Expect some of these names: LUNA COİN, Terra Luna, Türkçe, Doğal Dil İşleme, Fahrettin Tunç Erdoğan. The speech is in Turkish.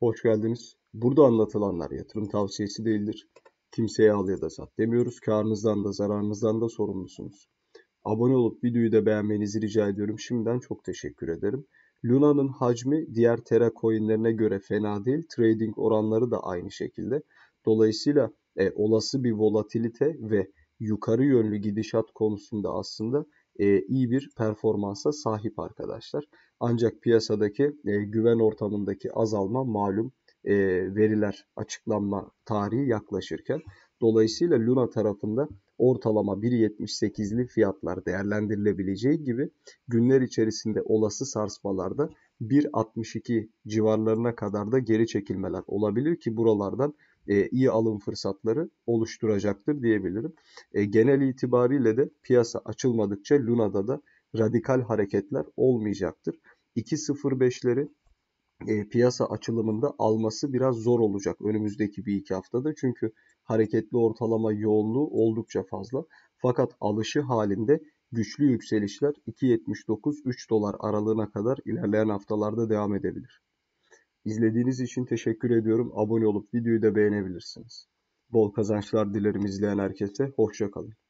Hoş geldiniz. Burada anlatılanlar yatırım tavsiyesi değildir. Kimseye al ya da sat demiyoruz. Karınızdan da zararınızdan da sorumlusunuz. Abone olup videoyu da beğenmenizi rica ediyorum. Şimdiden çok teşekkür ederim. Luna'nın hacmi diğer Terra coinlerine göre fena değil. Trading oranları da aynı şekilde. Dolayısıyla olası bir volatilite ve yukarı yönlü gidişat konusunda aslında iyi bir performansa sahip arkadaşlar. Ancak piyasadaki güven ortamındaki azalma malum veriler açıklanma tarihi yaklaşırken. Dolayısıyla Luna tarafında ortalama 1.78'li fiyatlar değerlendirilebileceği gibi günler içerisinde olası sarsmalarda 1.62 civarlarına kadar da geri çekilmeler olabilir ki buralardan iyi alım fırsatları oluşturacaktır diyebilirim. Genel itibariyle de piyasa açılmadıkça Luna'da da radikal hareketler olmayacaktır. 2.05'leri piyasa açılımında alması biraz zor olacak önümüzdeki bir iki haftada. Çünkü hareketli ortalama yoğunluğu oldukça fazla. Fakat alışı halinde güçlü yükselişler 2.79-3 dolar aralığına kadar ilerleyen haftalarda devam edebilir. İzlediğiniz için teşekkür ediyorum. Abone olup videoyu da beğenebilirsiniz. Bol kazançlar dilerim izleyen herkese. Hoşça kalın.